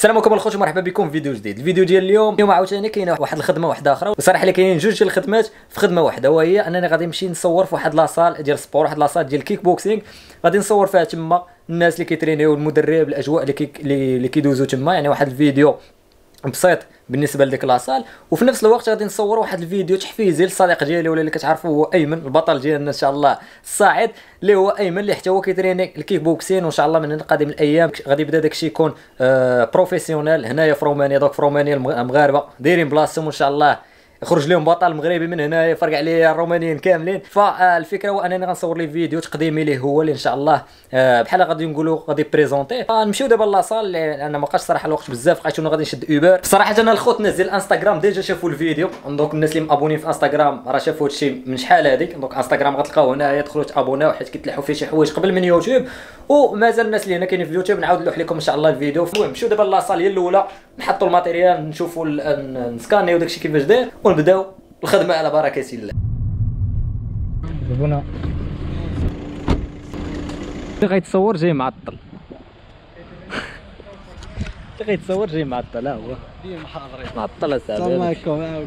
السلام عليكم الخوت ومرحبا بكم في فيديو جديد. الفيديو ديال اليوم عاوتاني كاينه واحد الخدمه واحده اخرى، وصراحه لي كاينين جوج ديال الخدمات في خدمه واحده، وهي انني غادي نمشي نصور في واحد لاصال ديال السبور، واحد لاصال ديال الكيك بوكسينغ، غادي نصور فيها تما الناس اللي كيترينيو، المدرب، الاجواء اللي كيدوزوا تما، يعني واحد الفيديو بسيط بالنسبه لديك لاصال. وفي نفس الوقت غادي نصور واحد الفيديو تحفيزي للصديق ديالي ولا اللي كتعرفوه، هو ايمن البطل ديالنا ان شاء الله الصاعد، اللي هو ايمن اللي حتى هو كيتريني الكيك بوكسين، وان شاء الله من قادم الايام غادي يبدا داكشي يكون بروفيسيونيل هنايا في رومانيا. دوك في رومانيا المغاربه دايرين بلاصتهم، وان شاء الله يخرج لهم بطل مغربي من هنايا يفرقع عليه الرومانيين كاملين. فالفكره هو انني غنصور ليه فيديو تقديمي ليه هو، اللي ان شاء الله بحال غادي نقولوا غادي بريزونتيه. فنمشيو دابا لاصال لان ما بقاش صراحه الوقت بزاف، بقيت غادي نشد اوبر. صراحه انا الخوت ناس ديال انستغرام ديجا شافوا الفيديو، دونك الناس اللي مابونين في انستغرام راه شافوا هادشي من شحال هذيك، دونك انستغرام غتلقاو هنايا تدخلوا تابوناو حيت كيتلاحوا فيه شي حوايج قبل من يوتيوب، ومازال الناس اللي هنا كاينين في يوتيوب نعاود نلوح لكم ان شاء الله الفيديو. المهم نمشيو دابا لاصال هي الاولى، نحطوا الماتيريال نشوفوا نسكانيو داكشي كيفاش داير ونبداو الخدمه على بركه الله. هنا اللي غيتصور جاي معطل، اللي غيتصور جاي معطل، ها هو ديما حاضرين معطل. السلام عليكم. معاكم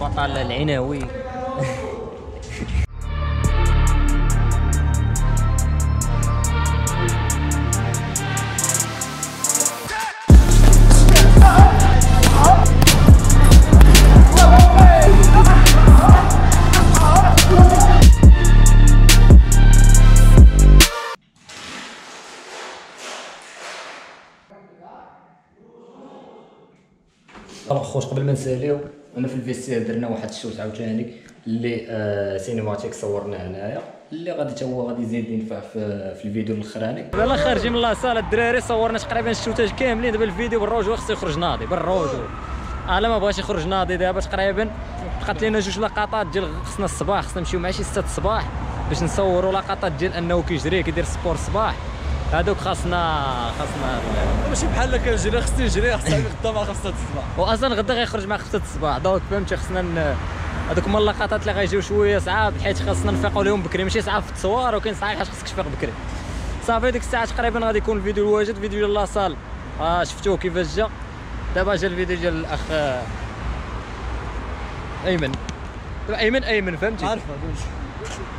بطل العناوي. خوش قبل ما نساليو، انا في الفيستيال درنا واحد الشوت عاوتاني اللي سينماتيك صورناه هنايا، اللي غادي تا هو غادي يزيد ينفع في الفيديو الاخراني. دابا خارجين من لاصال الدراري، صورنا تقريبا الشوتاج كاملين. دابا الفيديو بالرجوع خصو يخرج ناضي بالرجوع، الا ما بغاش يخرج ناضي. دابا تقريبا بقات لينا جوج لقطات ديال خصنا الصباح، خصنا نمشيو مع شي 6 الصباح باش نصوروا لقطات ديال انه كيجري كيدير سبور الصباح. هادوك خاصنا ماشي بحال كنجري، خصني نجري حتى غدا مع 5 الصباح، واصلا غدا غيخرج مع 5 الصباح. دونك فهمتي خصنا هادوك هما اللقطات اللي غيجيو شويه صعاب، حيت خاصنا نفيقوا لهم بكري، ماشي صعاب في التصوير وكاين صعاب حيت خاصك تفيق بكري. صافي ديك الساعه تقريبا غادي يكون الفيديو الواجد، فيديو ديال لاصال شفتوه كيفاش جا. دابا جا الفيديو ديال الاخ ايمن. دابا ايمن فهمتي عارفه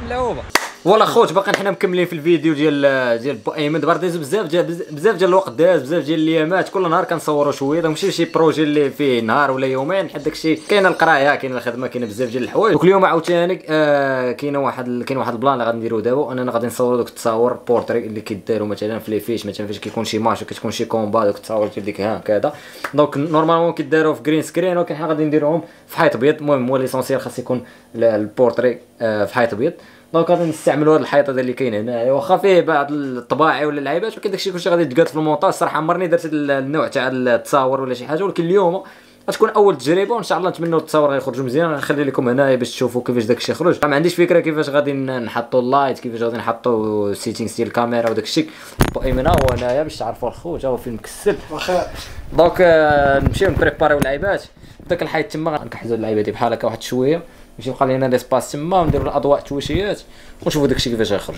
لا هو والله خوت. باقي حنا مكملين في الفيديو ديال ايمن. دابا داز بزاف ديال الوقت، داز بزاف ديال الايامات، كل نهار كنصوروا شويه. دونك ماشي شي بروجي اللي فيه نهار ولا يومين، حيت داكشي كاينه القرايه، كاينه الخدمه، كاينه بزاف ديال الحوايج. دوك اليوم عاوتاني كاين واحد البلان اللي غادي نديروه دابا، اننا غادي نصوروا دوك التصاور بورتري اللي كيداروا مثلا في لي فيش، مثلا فاش كيكون شي ماتش وكتكون شي كومبا، دوك التصاور ديال ديك هكذا. دونك نورمالمون كيداروا في جرين سكرين، ولكن حنا غادي نديروهم في حيط ابيض. المهم هو ليسونسيال خاص يكون البورتري في حيط ابيض. دونك غادي نستعملوا هاد الحيطه اللي كاين هنايا، واخا فيه بعض الطباعي ولا اللعيبات، ولكن داكشي كلشي غادي يتقاد في المونتاج. صراحه عمرني درت النوع تاع التصاور ولا شي حاجه، ولكن اليوم غتكون اول تجربه وان شاء الله نتمنوا التصاور غيخرجوا مزيان. غنخلي لكم هنايا باش تشوفوا كيفاش داكشي يخرج. ما عنديش فكره كيفاش غادي نحطوا اللايت، كيفاش غادي نحطوا السيتينغز ديال الكاميرا وداك الشيء. ايمن هو هنايا باش تعرفوا الخوت، هو فين مكسل واخا. دونك نمشيو نبريباريو اللعيبات داك الحيط تما. غنكحزوا اللعيبات بحال هكا واحد شويه باش يبقى لينا ليسباس تما، ونديروا الاضواء التوشيات ونشوفوا داك الشيء كيفاش غيخرج.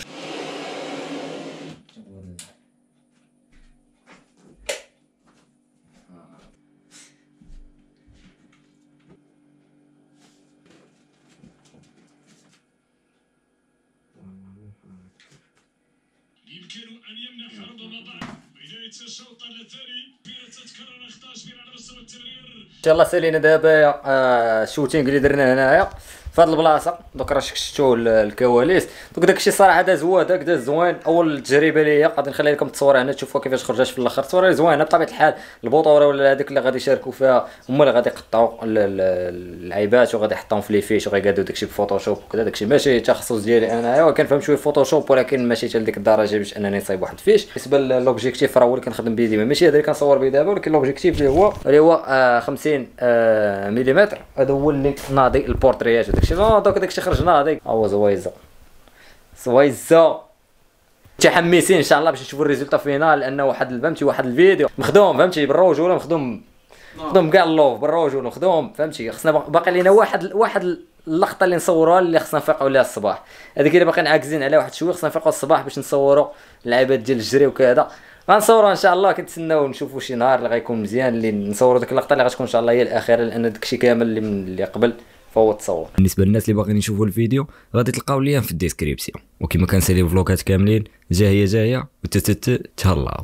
ان شاء الله سالينا دابا الشوتينغ اللي درنا هنايا في هاد البلاصه. دوك راه شفتوا الكواليس. دوك داكشي صراحه داز هو داك داز زوين. اول تجربه ليا غادي نخلي لكم التصويره هنا تشوفوا كيفاش خرجات في الاخر. التصويره زوينه بطبيعه الحال. البطوره ولا هذيك اللي غادي يشاركوا فيها هما اللي غادي يقطعوا اللعيبات وغادي يحطوهم في لي فيش وغيقادوا داكشي بفوتوشوب وكذا. داكشي ماشي تخصص ديالي انايا وكنفهم شويه فوتوشوب، ولكن ماشي حتى لديك الدرجه باش انني نصايب واحد فيش. بالنسبه للوبجيكتيف راه هو اللي كنخدم به ديما، ماشي هذا اللي كنصور به دابا، ولكن لوبجيكتيف اللي هو 50 ملم. هذا هو اللي ناضي البورتريات وداكشي. دوك داكشي خرج ناضي. ها هو زويزه زويزه. متحمسين ان شاء الله باش نشوفوا الريزلت فينال، لان واحد فهمتي واحد الفيديو مخدوم فهمتي بالرجوله، مخدوم كاع اللوف بالرجوله مخدوم فهمتي. خصنا باقي لينا واحد اللقطه اللي نصوروها اللي خصنا نفيقوا ليها الصباح. هذيك اللي باقيين عاكزين عليها واحد شويه، خصنا نفيقوا الصباح باش نصوروا اللعيبات ديال الجري وكذا. غنصوروا ان شاء الله. كنتسناو نشوفوا شي نهار اللي غيكون مزيان اللي نصوروا ديك اللقطه اللي غتكون ان شاء الله هي الاخيره، لان داكشي كامل اللي قبل فهو تصور. بالنسبه للناس اللي باغيين يشوفوا الفيديو غادي تلقاو اللين في الديسكريبسيون، وكما كنسالي فلوكات كاملين. جايه وتتهلاو.